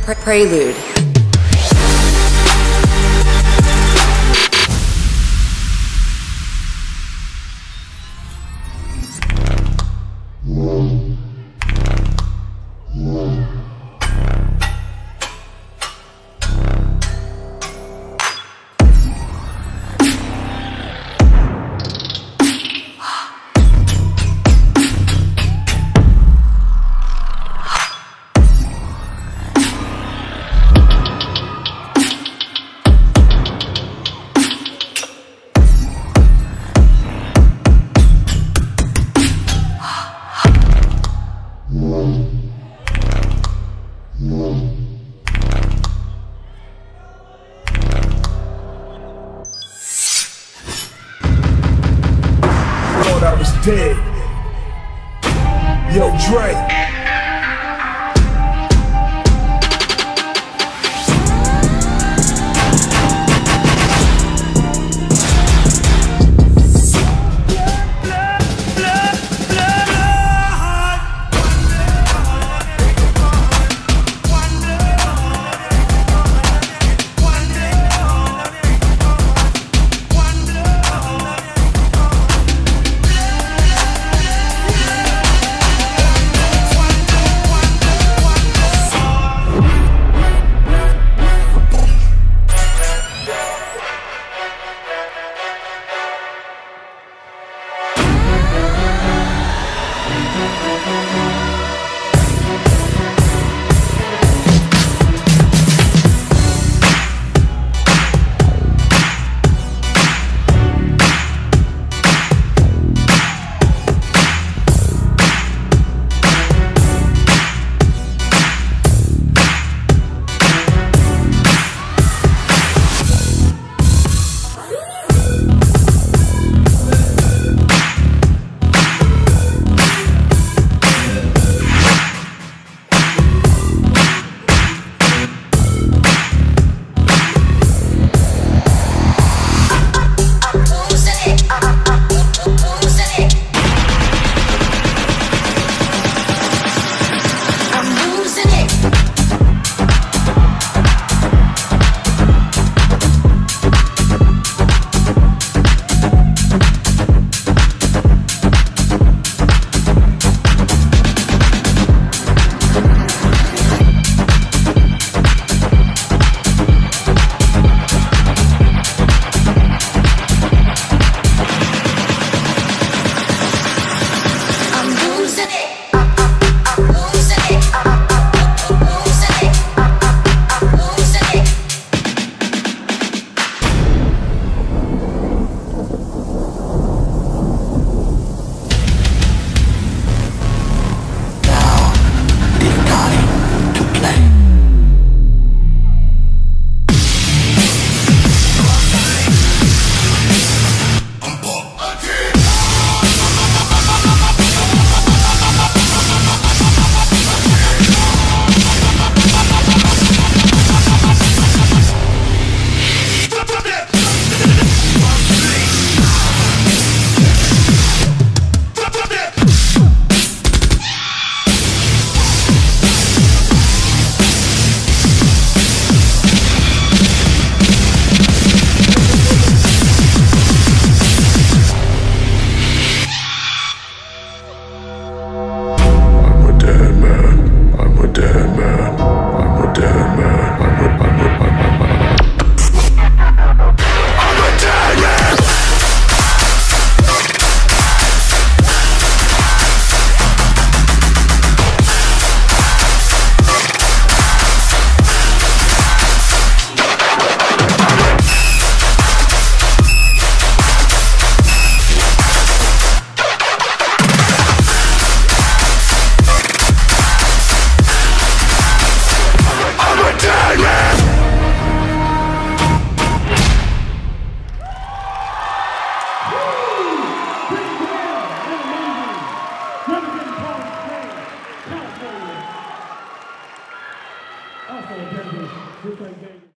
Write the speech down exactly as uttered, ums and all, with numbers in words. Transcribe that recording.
Prelude. Dead. Yo, Dre.